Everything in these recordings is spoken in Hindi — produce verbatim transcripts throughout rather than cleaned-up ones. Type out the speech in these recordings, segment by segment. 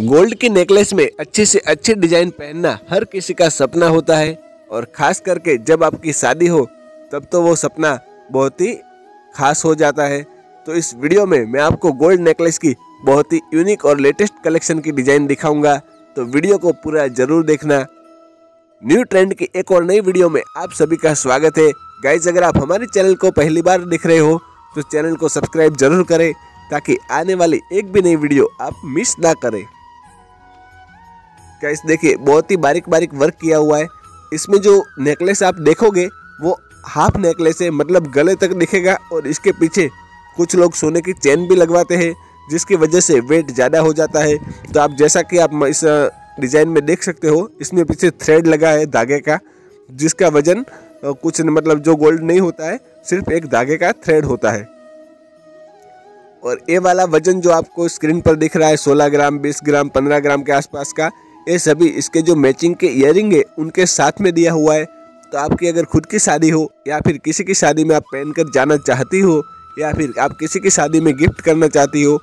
गोल्ड के नेकलेस में अच्छे से अच्छे डिजाइन पहनना हर किसी का सपना होता है और खास करके जब आपकी शादी हो तब तो वो सपना बहुत ही खास हो जाता है। तो इस वीडियो में मैं आपको गोल्ड नेकलेस की बहुत ही यूनिक और लेटेस्ट कलेक्शन की डिजाइन दिखाऊंगा, तो वीडियो को पूरा जरूर देखना। न्यू ट्रेंड की एक और नई वीडियो में आप सभी का स्वागत है। गाइज, अगर आप हमारे चैनल को पहली बार देख रहे हो तो चैनल को सब्सक्राइब जरूर करें ताकि आने वाली एक भी नई वीडियो आप मिस ना करें। गाइस देखिए, बहुत ही बारीक बारीक वर्क किया हुआ है। इसमें जो नेकलेस आप देखोगे वो हाफ नेकलेस है, मतलब गले तक दिखेगा और इसके पीछे कुछ लोग सोने की चेन भी लगवाते हैं जिसकी वजह से वेट ज़्यादा हो जाता है। तो आप जैसा कि आप इस डिज़ाइन में देख सकते हो, इसमें पीछे थ्रेड लगा है धागे का, जिसका वजन कुछ मतलब जो गोल्ड नहीं होता है, सिर्फ एक धागे का थ्रेड होता है। और ये वाला वजन जो आपको स्क्रीन पर दिख रहा है सोलह ग्राम, बीस ग्राम, पंद्रह ग्राम के आसपास का, ये सभी इसके जो मैचिंग के ईयरिंग है उनके साथ में दिया हुआ है। तो आपकी अगर खुद की शादी हो या फिर किसी की शादी में आप पहन कर जाना चाहती हो या फिर आप किसी की शादी में गिफ्ट करना चाहती हो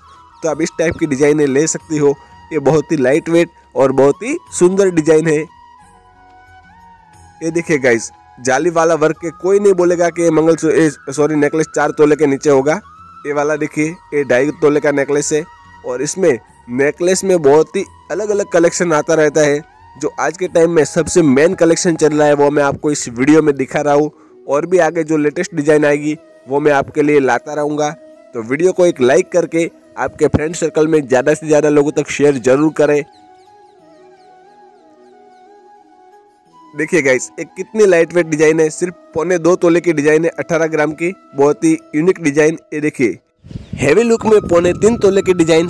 तो आप इस टाइप की डिज़ाइनें ले सकती हो। ये बहुत ही लाइट वेट और बहुत ही सुंदर डिजाइन है। ये देखिए गाइस, जाली वाला वर्क के कोई नहीं बोलेगा कि मंगलसूत्र सॉरी नेकलेस चार तोले के नीचे होगा। ये वाला देखिए, ये ढाई तोले का नेकलेस है और इसमें नेकलेस में बहुत ही अलग अलग कलेक्शन आता रहता है। जो आज के टाइम में सबसे मेन कलेक्शन चल रहा है वो मैं आपको इस वीडियो में दिखा रहा हूँ, और भी आगे जो लेटेस्ट डिजाइन आएगी वो मैं आपके लिए लाता रहूँगा। तो वीडियो को एक लाइक करके आपके फ्रेंड सर्कल में ज़्यादा से ज़्यादा लोगों तक शेयर जरूर करें। देखिए गाइस, एक कितनी लाइट वेट डिजाइन है, सिर्फ पौने दो तोले की डिजाइन है, अठारह ग्राम की, बहुत ही यूनिक डिजाइन। ये देखिए, हैवी लुक में पौने तीन तोले की डिजाइन